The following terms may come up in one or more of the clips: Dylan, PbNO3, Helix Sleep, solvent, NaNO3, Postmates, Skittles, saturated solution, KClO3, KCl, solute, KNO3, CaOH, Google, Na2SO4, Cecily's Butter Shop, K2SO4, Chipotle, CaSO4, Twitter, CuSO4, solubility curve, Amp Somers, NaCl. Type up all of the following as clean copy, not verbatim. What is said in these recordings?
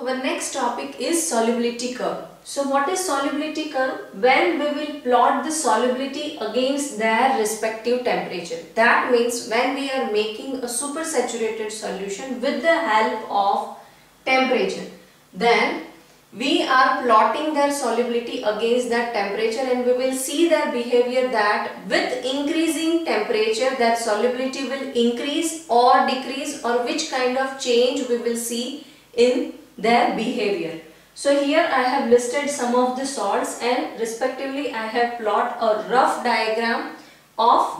Our next topic is solubility curve. So what is solubility curve? When we will plot the solubility against their respective temperature. That means when we are making a supersaturated solution with the help of temperature, then we are plotting their solubility against that temperature, and we will see their behavior that with increasing temperature that solubility will increase or decrease, or which kind of change we will see in their behavior. So here I have listed some of the salts, and respectively I have plot a rough diagram of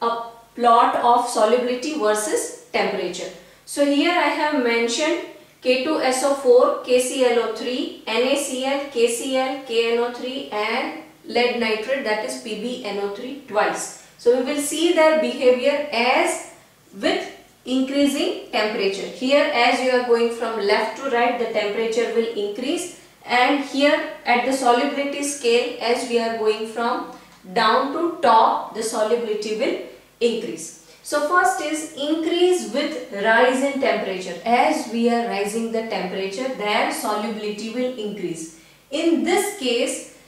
a plot of solubility versus temperature. So here I have mentioned K2SO4, KClO3, NaCl, KCl, KNO3 and lead nitrate, that is PbNO3 twice. So we will see their behavior as with increasing temperature. Here as you are going from left to right, the temperature will increase, and here at the solubility scale, as we are going from down to top, the solubility will increase. So first is increase with rise in temperature. As we are rising the temperature, their solubility will increase. In this case,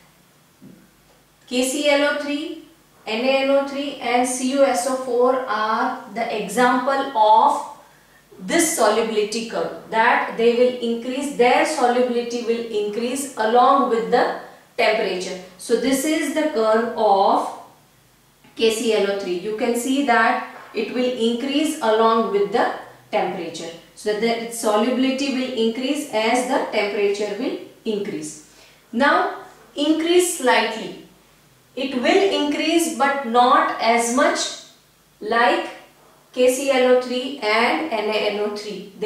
KClO3, NaNO3 and CuSO4 are the example of this solubility curve, that they will increase, their solubility will increase along with the temperature. So this is the curve of KClO3. You can see that it will increase along with the temperature. So the solubility will increase as the temperature will increase. Now increase slightly. It will increase but not as much like KClO3 and NaNO3.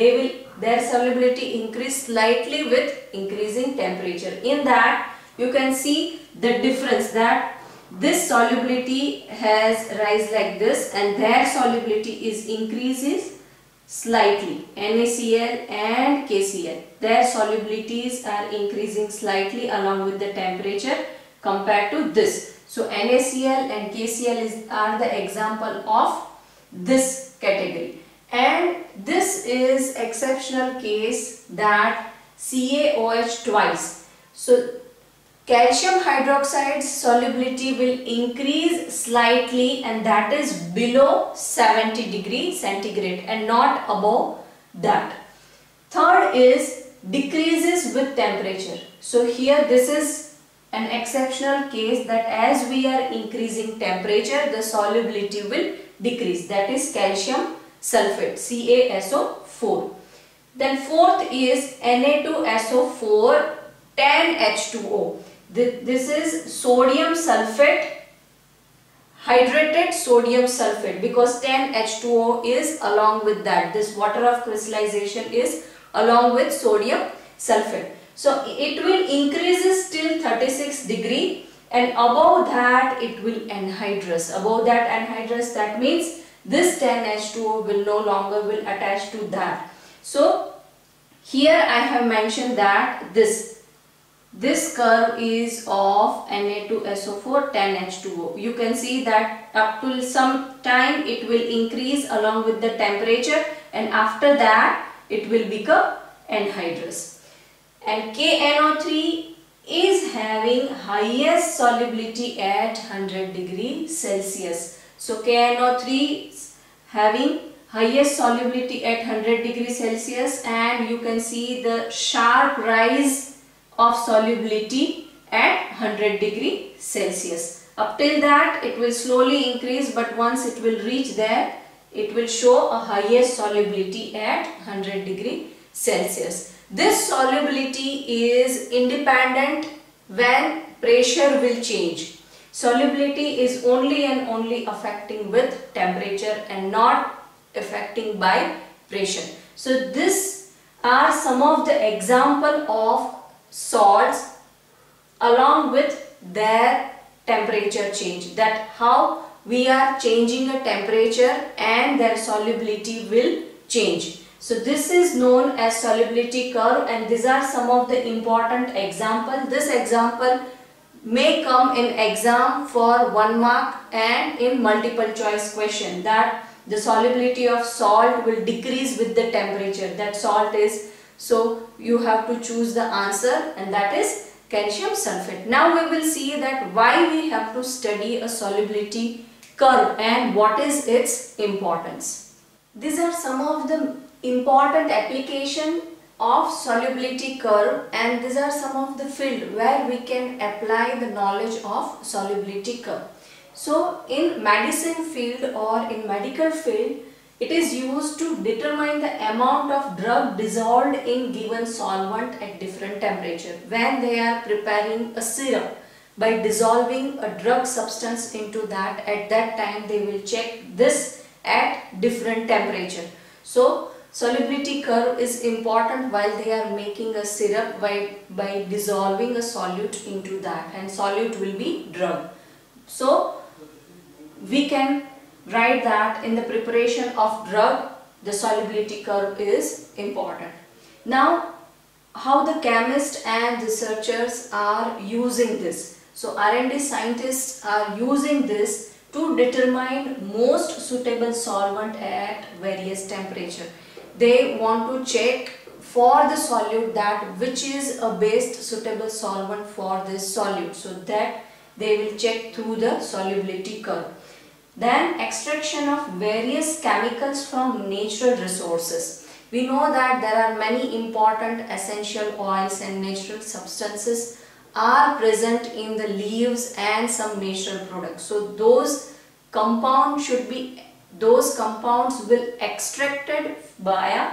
Their solubility increase slightly with increasing temperature. In that you can see the difference, that this solubility has rise like this and their solubility is increases slightly. NaCl and KCl, their solubilities are increasing slightly along with the temperature compared to this. So NaCl and KCl are the example of this category. And this is exceptional case, that CaOH twice. So calcium hydroxide's solubility will increase slightly, and that is below 70 degrees centigrade and not above that. Third is decreases with temperature. So here this is an exceptional case, that as we are increasing temperature, the solubility will decrease. That is calcium sulfate, CaSO4. Then fourth is Na2SO4 tan H2O. This is sodium sulfate, hydrated sodium sulfate, because tan H2O is along with that. This water of crystallization is along with sodium sulfate. So it will increases till 36 degree, and above that it will anhydrous. Above that anhydrous, that means this tan H2O will no longer will attach to that. So here I have mentioned that this curve is of Na2SO4 tan H2O. You can see that up till some time it will increase along with the temperature, and after that it will become anhydrous. And KNO3 is having highest solubility at 100 degree Celsius. So KNO3 is having highest solubility at 100 degree Celsius, and you can see the sharp rise of solubility at 100 degree Celsius. Up till that it will slowly increase, but once it will reach there, it will show a highest solubility at 100 degree Celsius. This solubility is independent when pressure will change. Solubility is only and only affecting with temperature and not affecting by pressure. So these are some of the example of salts along with their temperature change, that how we are changing a temperature and their solubility will change. So this is known as solubility curve, and these are some of the important examples. This example may come in exam for 1 mark and in multiple choice question, that the solubility of salt will decrease with the temperature. That salt is So you have to choose the answer, and that is calcium sulfate. Now we will see that why we have to study a solubility curve and what is its importance. These are some of the important application of solubility curve, and these are some of the field where we can apply the knowledge of solubility curve. So in medicine field or in medical field, it is used to determine the amount of drug dissolved in given solvent at different temperature. When they are preparing a syrup by dissolving a drug substance into that, at that time they will check this at different temperature. So solubility curve is important while they are making a syrup by dissolving a solute into that, and solute will be drug. So we can write that in the preparation of drug, the solubility curve is important. Now, how the chemists and researchers are using this? So R&D scientists are using this to determine most suitable solvent at various temperature. They want to check for the solute that which is a best suitable solvent for this solute, so that they will check through the solubility curve. Then extraction of various chemicals from natural resources. We know that there are many important essential oils and natural substances are present in the leaves and some natural products. So those compounds will extracted via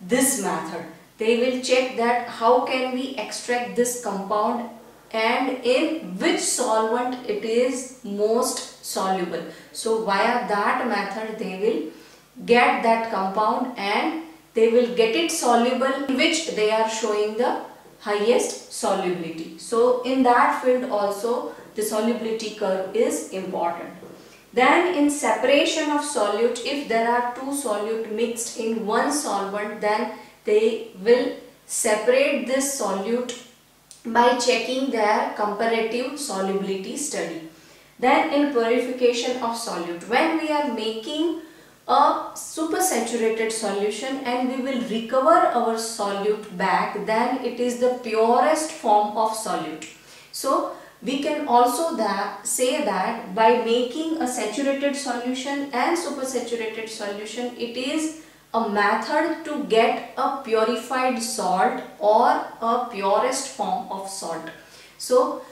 this method. They will check that how can we extract this compound and in which solvent it is most soluble. So via that method they will get that compound and they will get it soluble in which they are showing the highest solubility. So in that field also the solubility curve is important. Then in separation of solute, if there are two solute mixed in one solvent, then they will separate this solute by checking their comparative solubility study. Then in purification of solute, when we are making a supersaturated solution and we will recover our solute back, then it is the purest form of solute. So we can also say that by making a saturated solution and supersaturated solution, it is a method to get a purified salt or a purest form of salt. So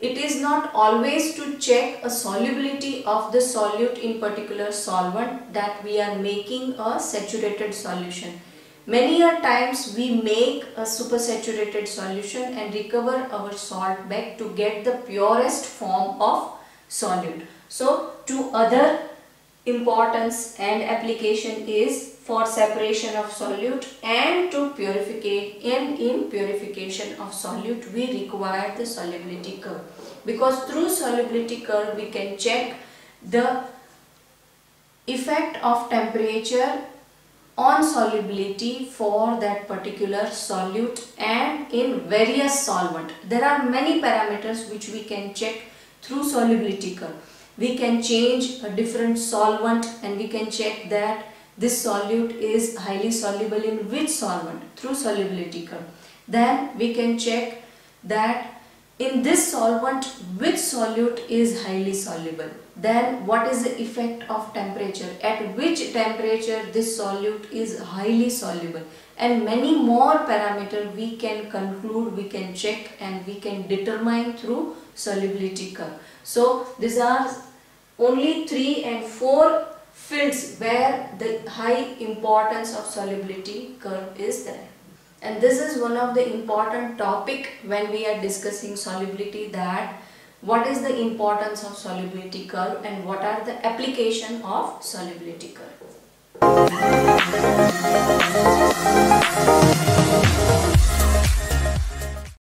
it is not always to check a solubility of the solute in particular solvent that we are making a saturated solution. Many a times we make a supersaturated solution and recover our salt back to get the purest form of solute. So two other importance and application is for separation of solute and to purificate, and in purification of solute we require the solubility curve, because through solubility curve we can check the effect of temperature on solubility for that particular solute and in various solvent. There are many parameters which we can check through solubility curve. We can change a different solvent and we can check that this solute is highly soluble in which solvent through solubility curve. Then we can check that in this solvent which solute is highly soluble. Then what is the effect of temperature, at which temperature this solute is highly soluble, and many more parameters we can conclude, we can check and we can determine through solubility curve. So these are only 3 and 4 fields where the high importance of solubility curve is there. And this is one of the important topic when we are discussing solubility, that what is the importance of solubility curve and what are the application of solubility curve.